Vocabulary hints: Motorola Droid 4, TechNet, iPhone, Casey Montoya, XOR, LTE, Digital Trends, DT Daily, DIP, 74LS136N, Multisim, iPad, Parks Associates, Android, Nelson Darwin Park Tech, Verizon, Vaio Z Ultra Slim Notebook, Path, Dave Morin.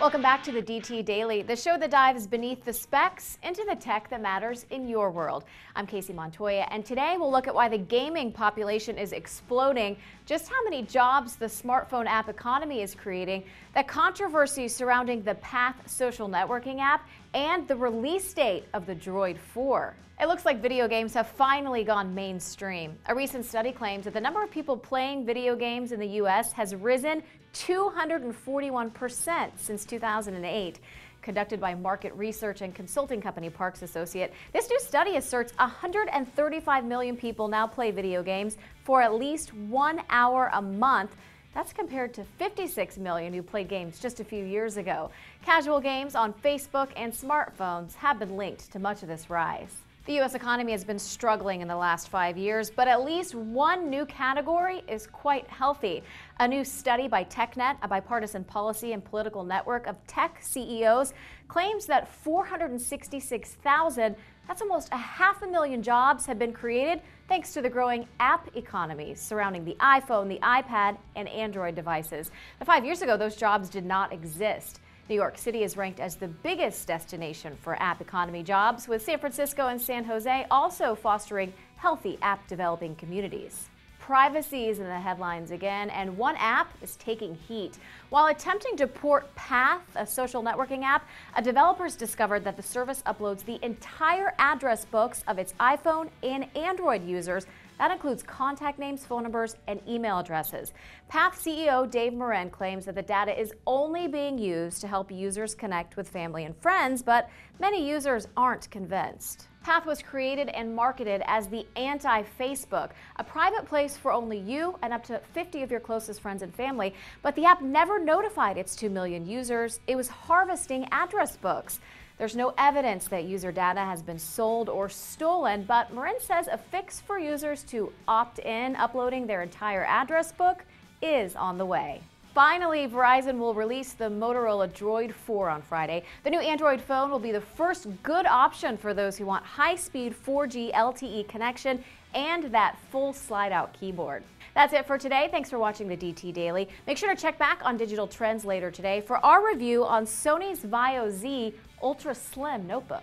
Welcome back to the DT Daily, the show that dives beneath the specs into the tech that matters in your world. I'm Casey Montoya, and today we'll look at why the gaming population is exploding, just how many jobs the smartphone app economy is creating, the controversy surrounding the Path social networking app, and the release date of the Droid 4. It looks like video games have finally gone mainstream. A recent study claims that the number of people playing video games in the U.S. has risen 241% since 2008. Conducted by market research and consulting company Parks Associates, this new study asserts 135 million people now play video games for at least 1 hour a month. That's compared to 56 million who played games just a few years ago. Casual games on Facebook and smartphones have been linked to much of this rise. The U.S. economy has been struggling in the last 5 years, but at least one new category is quite healthy. A new study by TechNet, a bipartisan policy and political network of tech CEOs, claims that 466,000, that's almost 500,000 jobs, have been created thanks to the growing app economy surrounding the iPhone, the iPad, and Android devices. But 5 years ago, those jobs did not exist. New York City is ranked as the biggest destination for app economy jobs, with San Francisco and San Jose also fostering healthy app developing communities. Privacy is in the headlines again, and one app is taking heat. While attempting to port Path, a social networking app, developers discovered that the service uploads the entire address books of its iPhone and Android users. That includes contact names, phone numbers, and email addresses. Path CEO Dave Morin claims that the data is only being used to help users connect with family and friends, but many users aren't convinced. Path was created and marketed as the anti-Facebook, a private place for only you and up to 50 of your closest friends and family, but the app never notified its 2 million users it was harvesting address books. There's no evidence that user data has been sold or stolen, but Morin says a fix for users to opt in, uploading their entire address book, is on the way. Finally, Verizon will release the Motorola Droid 4 on Friday. The new Android phone will be the first good option for those who want high-speed 4G LTE connection and that full slide-out keyboard. That's it for today. Thanks for watching the DT Daily. Make sure to check back on Digital Trends later today for our review on Sony's Vaio Z Ultra Slim Notebook.